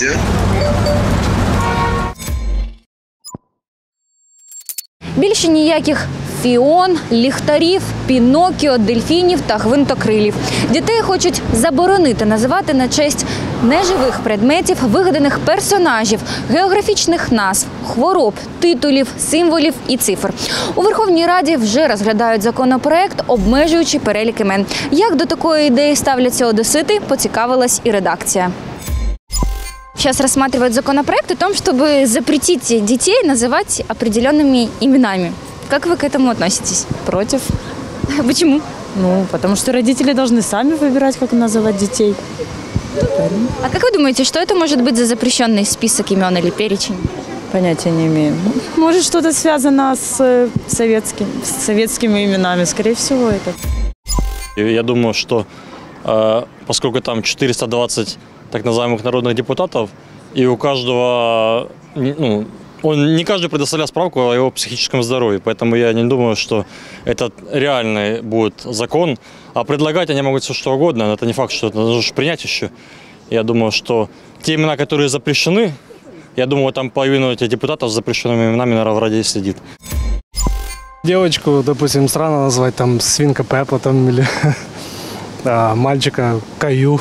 Редакція. Більше ніяких фіон, ліхтарів, пінокіо, дельфінів та гвинтокрилів. Дітей хочуть заборонити називати на честь неживих предметів, вигаданих персонажів, географічних назв, хвороб, титулів, символів і цифр. У Верховній Раді вже розглядають законопроект, обмежуючи перелік імен. Як до такої ідеї ставляться одесити, поцікавилась і редакція. Сейчас рассматривают законопроект о том, чтобы запретить детей называть определенными именами. Как вы к этому относитесь? Против. Почему? Ну, потому что родители должны сами выбирать, как называть детей. А как вы думаете, что это может быть за запрещенный список имен или перечень? Понятия не имею. Может, что-то связано с советскими именами, скорее всего, это. Я думаю, что поскольку там 420 так называемых народных депутатов, и у каждого, ну, не каждый предоставлял справку о его психическом здоровье, поэтому я не думаю, что это реальный будет закон. А предлагать они могут все что угодно, но это не факт, что это нужно принять еще. Я думаю, что те имена, которые запрещены, я думаю, там половину этих депутатов с запрещенными именами, наверное, в Раде сидит. Девочку, допустим, странно назвать там свинка Пепа, там, или а, мальчика Каю.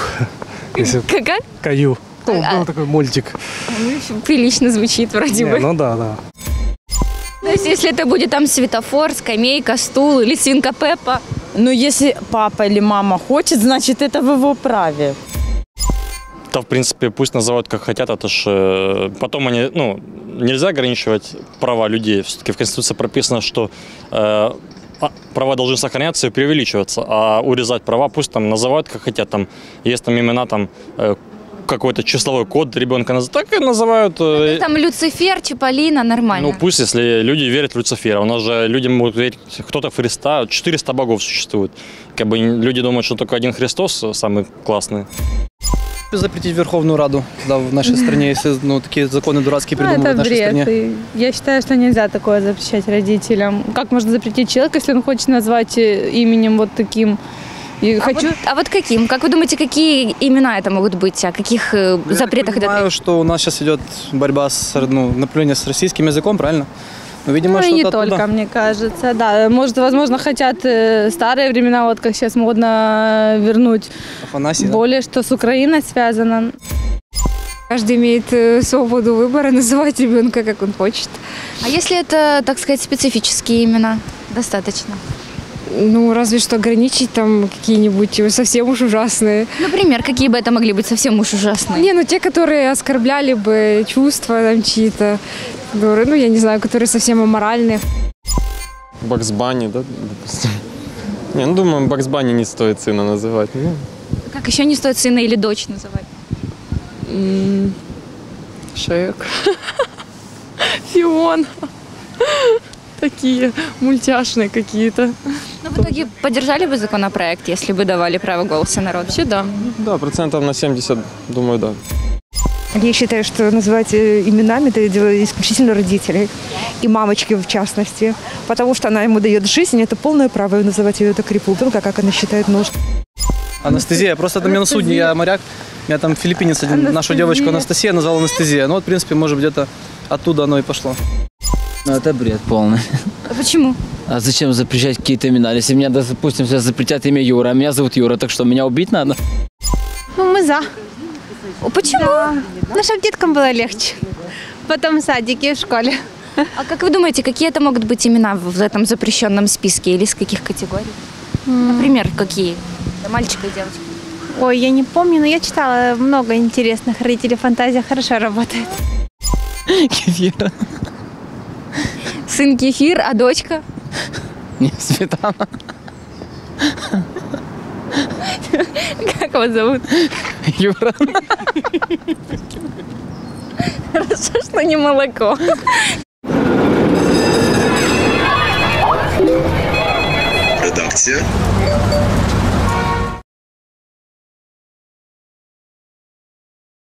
Как? Каю. Был такой мультик. Прилично звучит вроде бы. Ну да, да. То есть если это будет там светофор, скамейка, стул или свинка Пеппа? Ну если папа или мама хочет, значит это в его праве. Да, в принципе, пусть называют как хотят, это же потом они, ну, нельзя ограничивать права людей. Все-таки в Конституции прописано, что права должны сохраняться и преувеличиваться, а урезать права пусть там называют как хотят, там есть там имена, там какой-то числовой код ребенка, так и называют. Там Люцифер, Чиполлина, нормально. Ну пусть, если люди верят в Люцифера, у нас же люди могут верить, кто-то в Христа, 400 богов существует, как бы люди думают, что только один Христос самый классный. Запретить Верховную Раду, да, в нашей стране, если, ну, такие законы дурацкие придумывают в нашей стране. Я считаю, что нельзя такое запрещать родителям. Как можно запретить человека, если он хочет назвать именем вот таким? И вот каким? Как вы думаете, какие имена это могут быть? О каких запретах? Я понимаю, что у нас сейчас идет борьба с, ну, направление с российским языком, правильно? Ну, видимо, ну, и не только, оттуда, мне кажется, да. Может, возможно, хотят старые времена, вот как сейчас модно, вернуть. Афанасий, более, да? Что с Украиной связано. Каждый имеет свободу выбора, называть ребенка, как он хочет. А если это, так сказать, специфические имена? Достаточно. Ну, разве что ограничить там какие-нибудь совсем уж ужасные. Например, какие бы это могли быть совсем уж ужасные? Не, ну те, которые оскорбляли бы чувства там чьи-то. Ну, я не знаю, которые совсем аморальные. Бакс Банни, да, допустим? Не, ну, думаю, Бакс Банни не стоит сына называть. Ну. Как еще не стоит сына или дочь называть? Шек. Фион. Такие мультяшные какие-то. Ну, в итоге поддержали бы законопроект, если бы давали право голоса народу? Вообще, да. Да, процентов на 70, думаю, да. Я считаю, что называть именами – это дело исключительно родителей, и мамочки в частности, потому что она ему дает жизнь, это полное право называть ее так репутанка, как она считает нужным. Анестезия. Просто там я на судне, я моряк, меня там филиппинец, нашу девочку Анастасия назвала Анестезия. Ну, вот, в принципе, может, где-то оттуда оно и пошло. Ну, это бред полный. А почему? А зачем запрещать какие-то имена? Если меня, допустим, сейчас запретят имя Юра, а меня зовут Юра, так что, меня убить надо? Ну, мы за. Почему? Да. Ну, чтобы деткам было легче. Потом в садике, в школе. А как вы думаете, какие это могут быть имена в этом запрещенном списке? Или из каких категорий? Например, какие? Мальчика и девочка. Ой, я не помню, но я читала много интересных. Родители фантазия хорошо работает. Кефир. Сын Кефир, а дочка? Не, Светлана. Как вас зовут? Юра. Хорошо, что не молоко. Редакция.